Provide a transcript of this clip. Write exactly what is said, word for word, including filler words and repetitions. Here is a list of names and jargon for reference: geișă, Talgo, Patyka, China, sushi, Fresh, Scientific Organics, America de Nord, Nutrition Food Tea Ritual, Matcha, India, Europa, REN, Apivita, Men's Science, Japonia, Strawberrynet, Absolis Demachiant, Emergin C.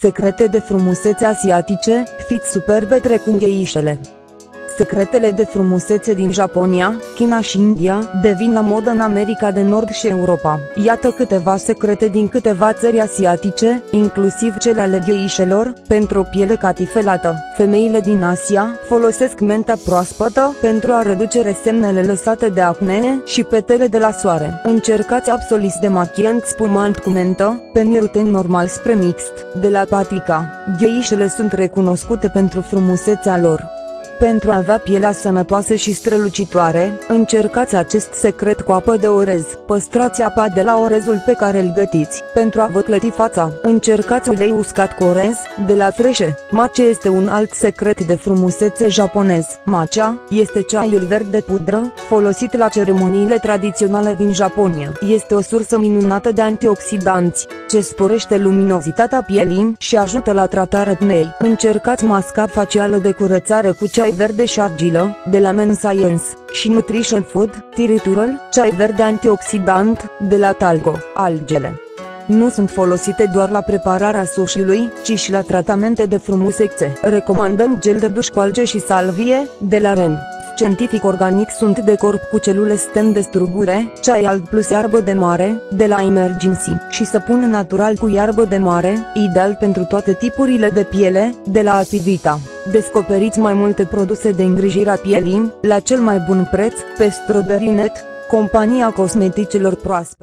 Secrete de frumusețe asiatice, fiți superbe precum geișele. Secretele de frumusețe din Japonia, China și India devin la modă în America de Nord și Europa. Iată câteva secrete din câteva țări asiatice, inclusiv cele ale geișelor, pentru o piele catifelată. Femeile din Asia folosesc menta proaspătă pentru a reduce resemnele lăsate de acne și petele de la soare. Încercați Absolis Demachiant spumant cu mentă, pe gluten normal spre mixt, de la Patyka. Geișele sunt recunoscute pentru frumusețea lor. Pentru a avea pielea sănătoasă și strălucitoare, încercați acest secret cu apă de orez. Păstrați apa de la orezul pe care îl gătiți, pentru a vă clăti fața. Încercați ulei uscat cu orez, de la Fresh. Matcha este un alt secret de frumusețe japonez. Matcha este ceaiul verde pudră, folosit la ceremoniile tradiționale din Japonia. Este o sursă minunată de antioxidanți, ce sporește luminozitatea pielii și ajută la tratarea acnei. Încercați masca facială de curățare cu ceai verde și argilă, de la Men's Science, și Nutrition Food Tea Ritual, ceai verde antioxidant, de la Talgo. Algele nu sunt folosite doar la prepararea sushi-ului, ci și la tratamente de frumusețe. Recomandăm gel de duș cu alge și salvie, de la R E N. Scientific Organics sunt de corp cu celule stem de strugure, ceai alb plus iarbă de mare, de la Emergin C, și săpun natural cu iarbă de mare, ideal pentru toate tipurile de piele, de la Apivita. Descoperiți mai multe produse de îngrijire a pielii, la cel mai bun preț, pe Strawberrynet, compania cosmeticelor proaspete.